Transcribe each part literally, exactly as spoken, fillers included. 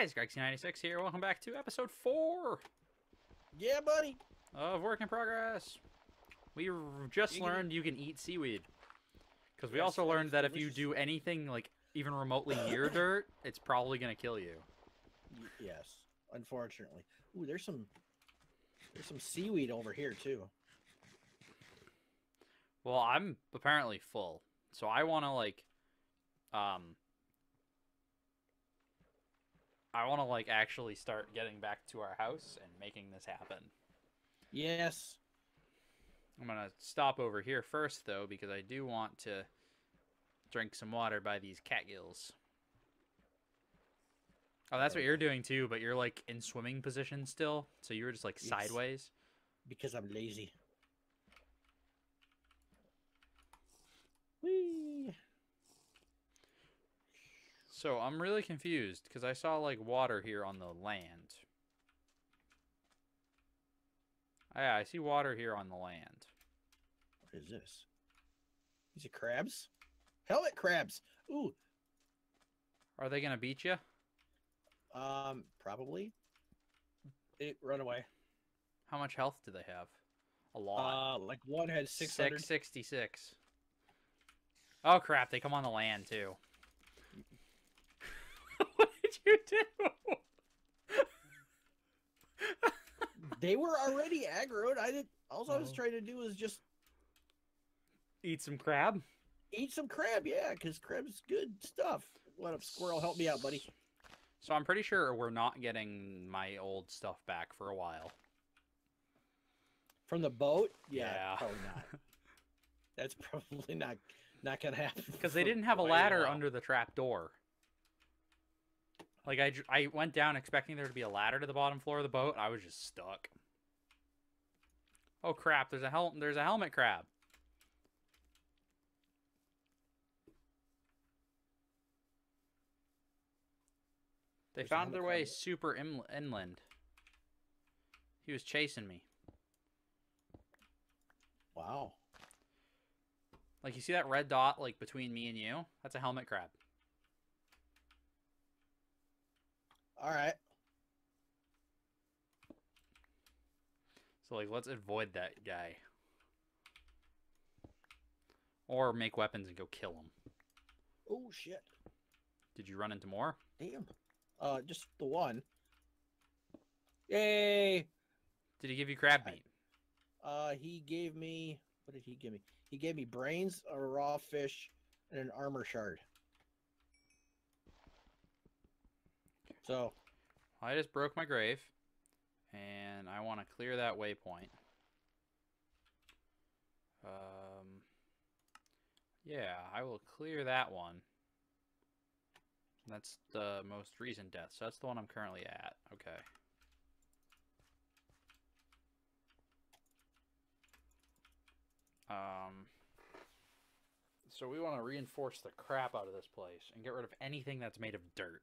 guys, Greg C ninety-six here. Welcome back to episode four. Yeah, buddy. Of Work in Progress. We just you learned can... you can eat seaweed. Because we yes, also learned that if delicious. you do anything like even remotely near dirt, it's probably gonna kill you. Yes, unfortunately. Ooh, there's some there's some seaweed over here too. Well, I'm apparently full, so I want to like, um, I want to like actually start getting back to our house and making this happen. Yes. I'm gonna stop over here first though, because I do want to drink some water by these catgills. Oh, that's what you're doing too, but you're like in swimming position still, so you were just like yes. sideways. Because I'm lazy. Whee! So I'm really confused because I saw like water here on the land. Yeah, I see water here on the land. What is this? These are crabs? Helmet crabs! Ooh! Are they gonna beat you? Um, probably. They run away. How much health do they have? A lot. Uh, like one had six hundred. six sixty-six. Oh crap, they come on the land too. What did you do? They were already aggroed. I did. All oh. I was trying to do was just eat some crab. Eat some crab, yeah, because crab's good stuff. What up, squirrel? Help me out, buddy. So I'm pretty sure we're not getting my old stuff back for a while. From the boat? Yeah, yeah. Probably not. That's probably not not gonna happen. Because they didn't have a ladder under the trap door. Like, I, I went down expecting there to be a ladder to the bottom floor of the boat, and I was just stuck. Oh, crap. There's a, hel there's a helmet crab. They there's found their way super in inland. He was chasing me. Wow. Like, you see that red dot, like, between me and you? That's a helmet crab. All right. So, like, let's avoid that guy. Or make weapons and go kill him. Oh, shit. Did you run into more? Damn. Uh, just the one. Yay! Did he give you crab meat? Uh, he gave me... What did he give me? He gave me brains, a raw fish, and an armor shard. So, I just broke my grave, and I want to clear that waypoint. Um, yeah, I will clear that one. That's the most recent death, so that's the one I'm currently at. Okay. Um, so we want to reinforce the crap out of this place and get rid of anything that's made of dirt.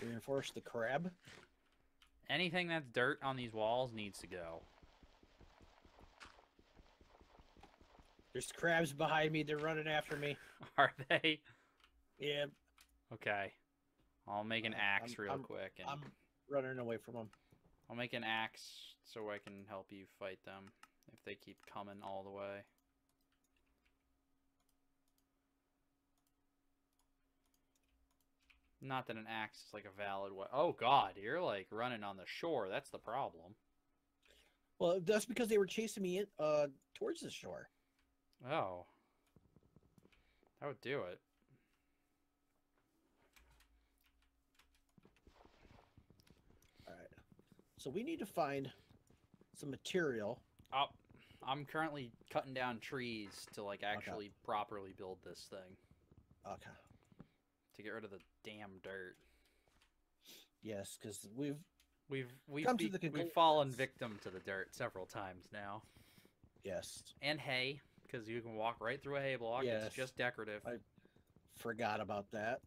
Reinforce the crab. Anything that's dirt on these walls needs to go. There's crabs behind me. They're running after me. Are they? Yeah. Okay. I'll make an axe I'm, real I'm, quick. And I'm running away from them. I'll make an axe so I can help you fight them if they keep coming all the way. Not that an axe is like a valid way. Oh God, you're like running on the shore. That's the problem. Well, that's because they were chasing me in, uh, towards the shore. Oh, that would do it. All right. So we need to find some material. Oh, I'm currently cutting down trees to like actually okay. properly build this thing. Okay. To get rid of the damn dirt. Yes, because we've we've we've be, we've fallen victim to the dirt several times now. Yes. And hay, because you can walk right through a hay block. Yes. It's just decorative. I forgot about that.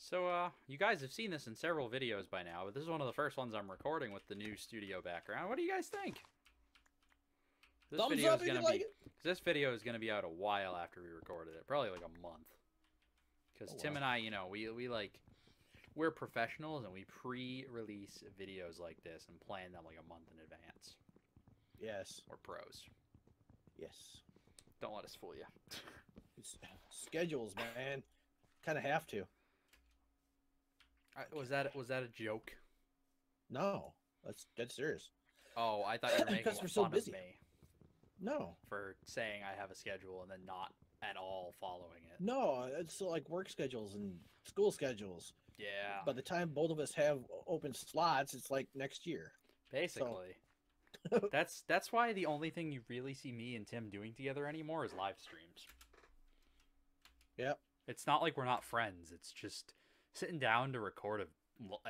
So, uh, you guys have seen this in several videos by now, but this is one of the first ones I'm recording with the new studio background. What do you guys think? This Thumbs video up is gonna be, like it. This video is going to be out a while after we recorded it. Probably like a month. because oh, Tim wow. and I, you know, we we like we're professionals and we pre-release videos like this and plan them like a month in advance. Yes, we're pros. Yes, don't let us fool you. It's schedules, man. Kind of have to. I, was that was that a joke? No, that's that's serious. Oh, I thought you were making because we're so fun busy. Of me. No, for saying I have a schedule and then not at all following it. No, it's like work schedules and school schedules. Yeah. By the time both of us have open slots, it's like next year. Basically. So. that's that's why the only thing you really see me and Tim doing together anymore is live streams. Yep. It's not like we're not friends. It's just sitting down to record a,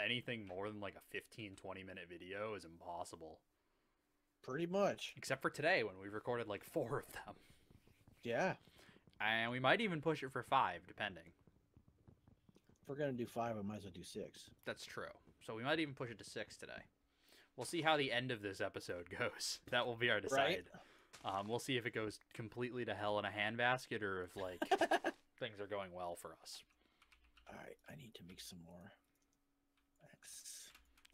anything more than like a fifteen, twenty minute video is impossible. Pretty much. Except for today when we recorded like four of them. Yeah. And we might even push it for five, depending. If we're going to do five, I might as well do six. That's true. So we might even push it to six today. We'll see how the end of this episode goes. That will be our decide. Right? Um, we'll see if it goes completely to hell in a handbasket or if like things are going well for us. All right. I need to make some more X.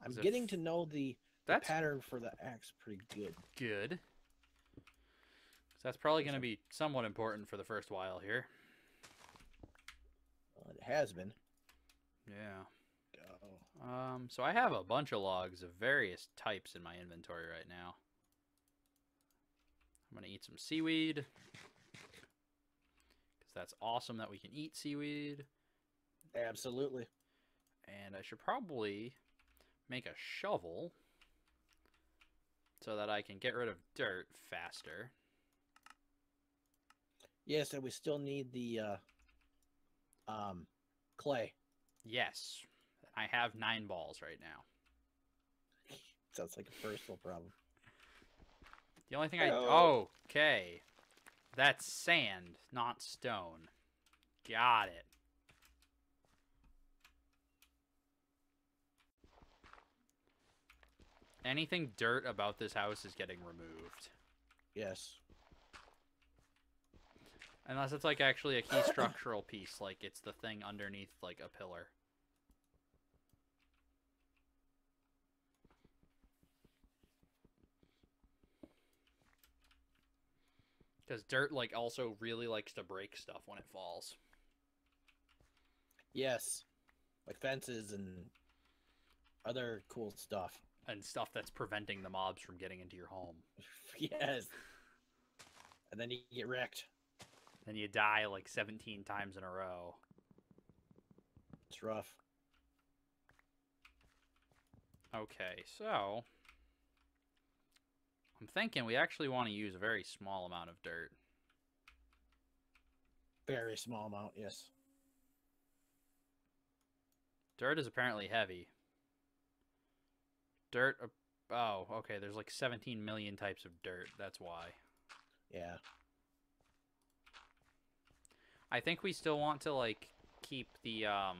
I'm if... getting to know the... The pattern for the axe pretty good. Good. So that's probably going to be somewhat important for the first while here. Well, it has been. Yeah. Go. Um. So I have a bunch of logs of various types in my inventory right now. I'm going to eat some seaweed. Because that's awesome that we can eat seaweed. Absolutely. And I should probably make a shovel... so that I can get rid of dirt faster. Yes, and we still need the uh, um, clay. Yes. I have nine balls right now. Sounds like a personal problem. The only thing I... Oh. Okay. That's sand, not stone. Got it. Anything dirt about this house is getting removed. Yes. Unless it's, like, actually a key structural piece. Like, it's the thing underneath, like, a pillar. Because dirt, like, also really likes to break stuff when it falls. Yes. Like fences and other cool stuff. And stuff that's preventing the mobs from getting into your home. Yes. And then you get wrecked. Then you die like seventeen times in a row. It's rough. Okay, so... I'm thinking we actually want to use a very small amount of dirt. Very small amount, yes. Dirt is apparently heavy. Dirt, oh, okay, there's like seventeen million types of dirt, that's why. Yeah. I think we still want to, like, keep the, um,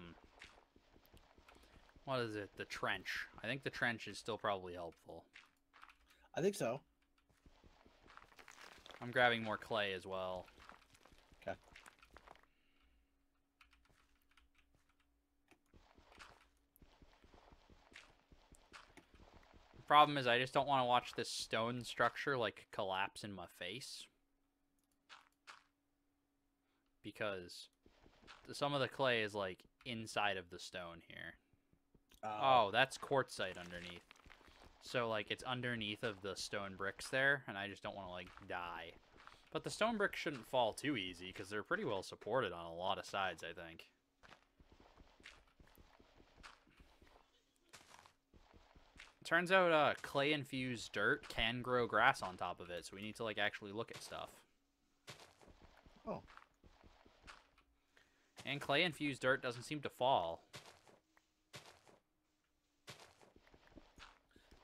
what is it, the trench. I think the trench is still probably helpful. I think so. I'm grabbing more clay as well. Okay. Problem is I just don't want to watch this stone structure like collapse in my face, because some of the clay is like inside of the stone here. Uh, oh, that's quartzite underneath, so like it's underneath of the stone bricks there, and I just don't want to like die. But the stone bricks shouldn't fall too easy because they're pretty well supported on a lot of sides, I think. Turns out uh, clay-infused dirt can grow grass on top of it, so we need to, like, actually look at stuff. Oh. And clay-infused dirt doesn't seem to fall.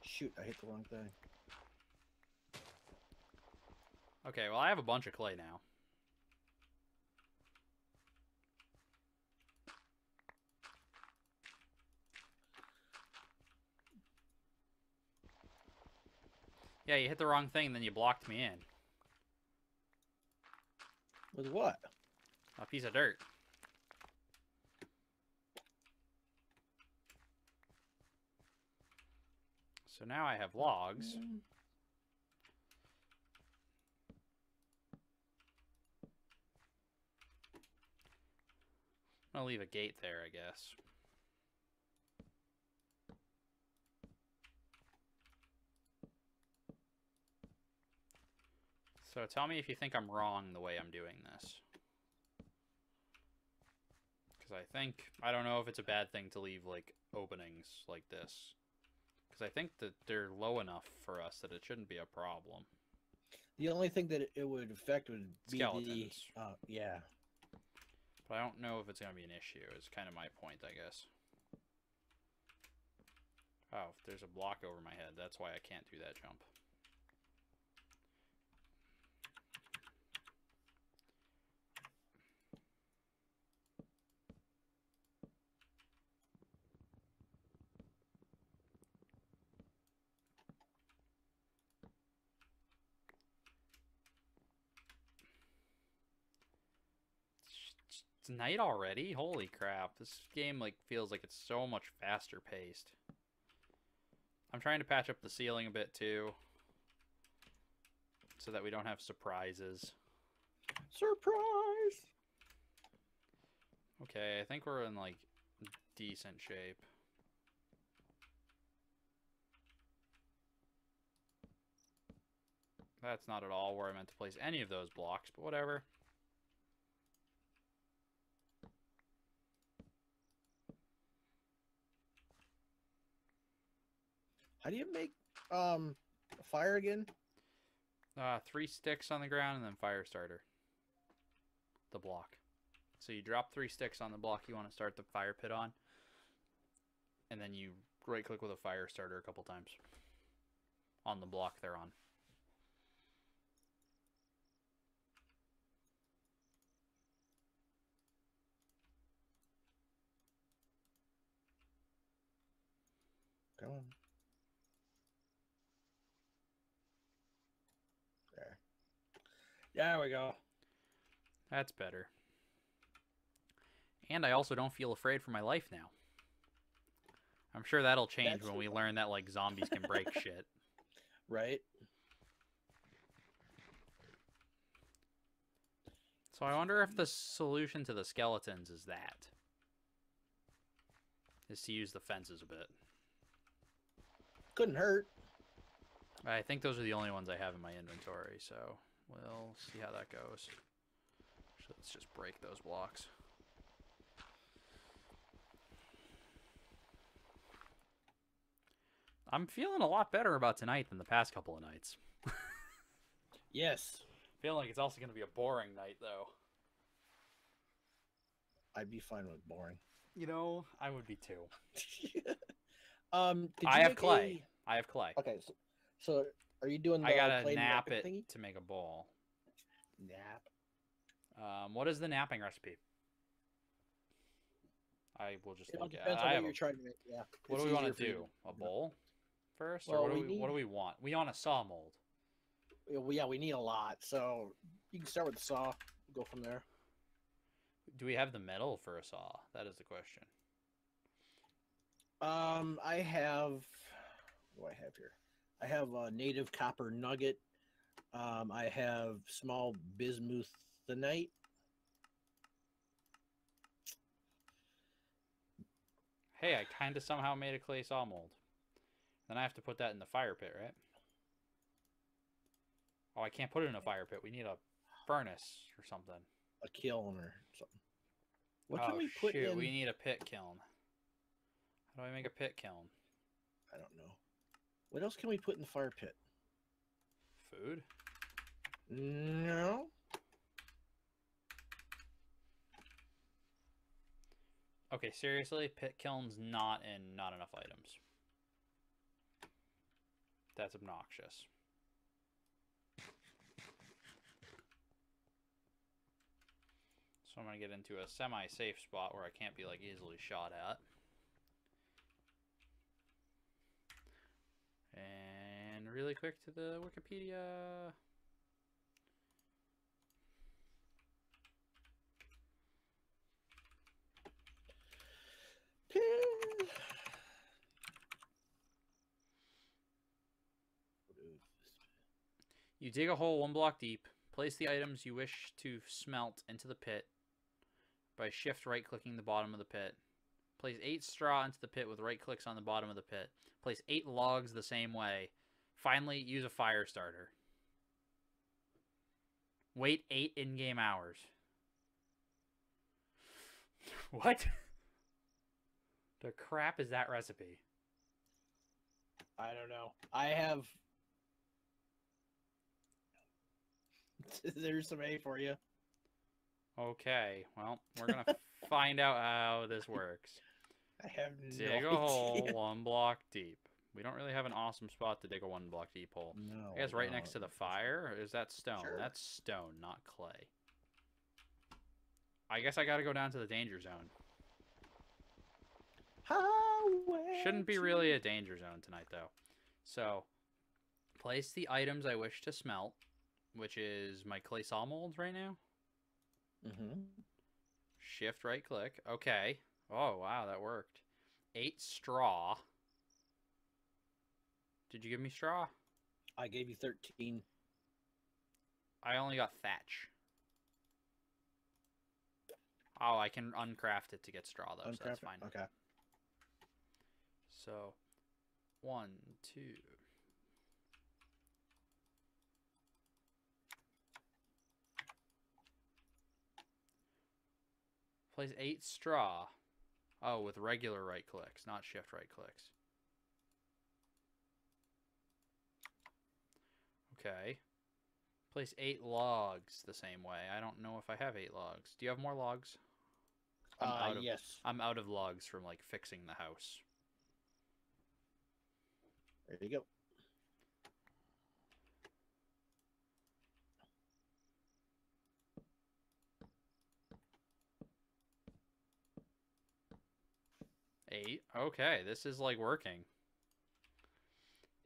Shoot, I hit the wrong thing. Okay, well, I have a bunch of clay now. Yeah, you hit the wrong thing, then you blocked me in. With what? A piece of dirt. So now I have logs. I'm going to leave a gate there, I guess. So tell me if you think I'm wrong the way I'm doing this. Because I think, I don't know if it's a bad thing to leave like openings like this. Because I think that they're low enough for us that it shouldn't be a problem. The only thing that it would affect would be skeletons. The, uh, yeah. But I don't know if it's going to be an issue, is kind of my point, I guess. Oh, there's a block over my head. That's why I can't do that jump. It's night already? Holy crap. This game like feels like it's so much faster paced. I'm trying to patch up the ceiling a bit too, so that we don't have surprises. Surprise! Okay, I think we're in like decent shape. That's not at all where I meant to place any of those blocks, but whatever. How do you make um, a fire again? Uh, three sticks on the ground and then fire starter. The block. So you drop three sticks on the block you want to start the fire pit on. And then you right click with a fire starter a couple times on the block they're on. Come on. There we go. That's better. And I also don't feel afraid for my life now. I'm sure that'll change That's when we one. learn that, like, zombies can break shit. Right. So I wonder if the solution to the skeletons is that. Is to use the fences a bit. Couldn't hurt. I think those are the only ones I have in my inventory, so... We'll see how that goes. So let's just break those blocks. I'm feeling a lot better about tonight than the past couple of nights. Yes. I feel like it's also going to be a boring night, though. I'd be fine with boring. You know, I would be too. um, did you I have clay. A... I have clay. Okay, so... so... Are you doing the I gotta clay nap it thingy? To make a bowl. Nap. Um, what is the napping recipe? I will just it look at it. I have what, a, trying to make, yeah. what do we want to do? You. A bowl first? Well, or what, we do we, need... what do we want? We want a saw mold. Well, yeah, we need a lot. So you can start with the saw, go from there. Do we have the metal for a saw? That is the question. Um, I have... What do I have here? I have a native copper nugget. Um, I have small bismuthinite. Hey, I kind of somehow made a clay saw mold. Then I have to put that in the fire pit, right? Oh, I can't put it in a fire pit. We need a furnace or something. A kiln or something. What oh, can we put shoot. in? We need a pit kiln. How do I make a pit kiln? I don't know. What else can we put in the fire pit? Food? No. Okay, seriously, pit kiln's not in not enough items. That's obnoxious. So I'm going to get into a semi-safe spot where I can't be like easily shot at. And really quick to the Wikipedia. You dig a hole one block deep, place the items you wish to smelt into the pit by shift right-clicking the bottom of the pit. Place eight straw into the pit with right-clicks on the bottom of the pit. Place eight logs the same way. Finally, use a fire starter. Wait eight in-game hours. What? The crap is that recipe? I don't know. I have... There's some A for you. Okay, well, we're going to find out how this works. I have no idea. Dig a hole one block deep. We don't really have an awesome spot to dig a one block deep hole. No. I guess right no. next to the fire? Or is that stone? Sure. That's stone, not clay. I guess I got to go down to the danger zone. Highway Shouldn't be really a danger zone tonight, though. So, place the items I wish to smelt, which is my clay saw molds right now. Mm-hmm. Shift right click. Okay. Oh, wow, that worked. Eight straw. Did you give me straw? I gave you thirteen. I only got thatch. Oh, I can uncraft it to get straw, though, uncraft so that's fine. It? Okay. So, one, two... Place eight straw. Oh, with regular right clicks, not shift right clicks. Okay. Place eight logs the same way. I don't know if I have eight logs. Do you have more logs? I'm uh, out of, yes. I'm out of logs from, like, fixing the house. There you go. Eight. Okay, this is, like, working.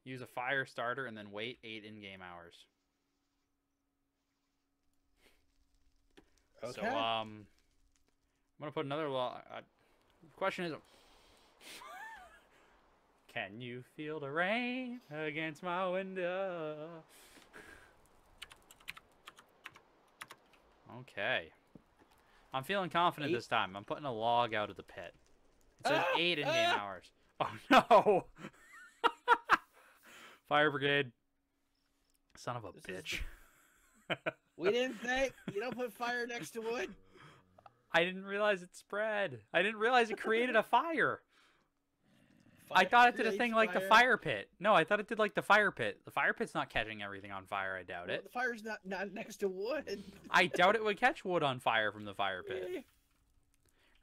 Use a fire starter and then wait eight in-game hours. Okay. So, um... I'm gonna put another log... Uh, question is... Can you feel the rain against my window? Okay. I'm feeling confident eight? this time. I'm putting a log out of the pit. It says ah, eight in-game ah. hours. Oh, no! Fire brigade. Son of a this bitch. The... We didn't say you don't put fire next to wood. I didn't realize it spread. I didn't realize it created a fire. fire I thought it did a thing like fire. the fire pit. No, I thought it did like the fire pit. The fire pit's not catching everything on fire, I doubt well, it. The fire's not, not next to wood. I doubt it would catch wood on fire from the fire pit. Yeah.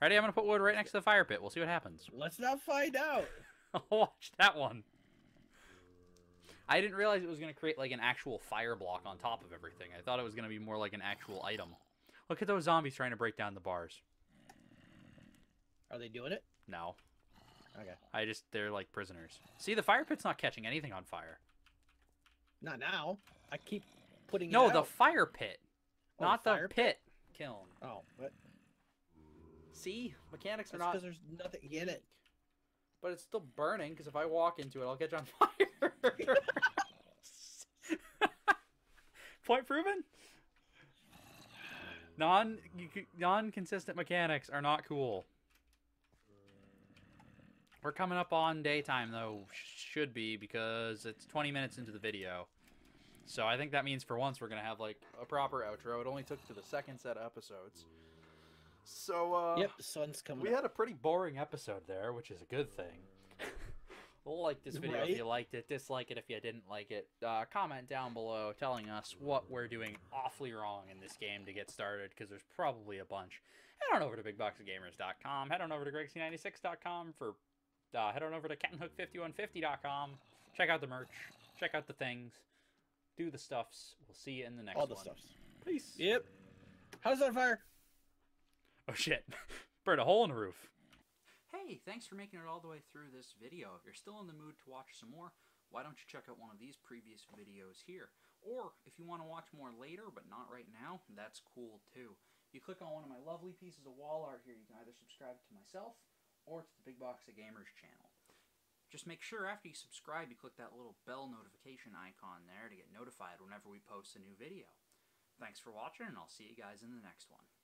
Ready? I'm going to put wood right next to the fire pit. We'll see what happens. Let's not find out. Watch that one. I didn't realize it was going to create, like, an actual fire block on top of everything. I thought it was going to be more like an actual item. Look at those zombies trying to break down the bars. Are they doing it? No. Okay. I just... They're, like, prisoners. See, the fire pit's not catching anything on fire. Not now. I keep putting it No, out. the fire pit. Oh, not the, the pit. pit kiln. Oh, what? See? Mechanics That's are not... because there's nothing in it. But it's still burning, because if I walk into it, I'll catch on fire. Point proven? Non, non-consistent mechanics are not cool. We're coming up on daytime, though. Should be, because it's twenty minutes into the video. So I think that means for once we're going to have, like, a proper outro. It only took to the second set of episodes. So, uh... Yep, the sun's coming We up. had a pretty boring episode there, which is a good thing. Like this video right? if you liked it. Dislike it if you didn't like it. Uh, comment down below telling us what we're doing awfully wrong in this game to get started, because there's probably a bunch. Head on over to Big Box of Gamers dot com. Head on over to Greg C ninety-six dot com for... Uh, head on over to Captain Hook fifty-one fifty dot com. Check out the merch. Check out the things. Do the stuffs. We'll see you in the next one. All the one. stuffs. Peace. Yep. House on fire. Oh shit, burned a hole in the roof. Hey, thanks for making it all the way through this video. If you're still in the mood to watch some more, why don't you check out one of these previous videos here? Or if you want to watch more later, but not right now, that's cool too. You click on one of my lovely pieces of wall art here, you can either subscribe to myself or to the Big Box of Gamers channel. Just make sure after you subscribe you click that little bell notification icon there to get notified whenever we post a new video. Thanks for watching, and I'll see you guys in the next one.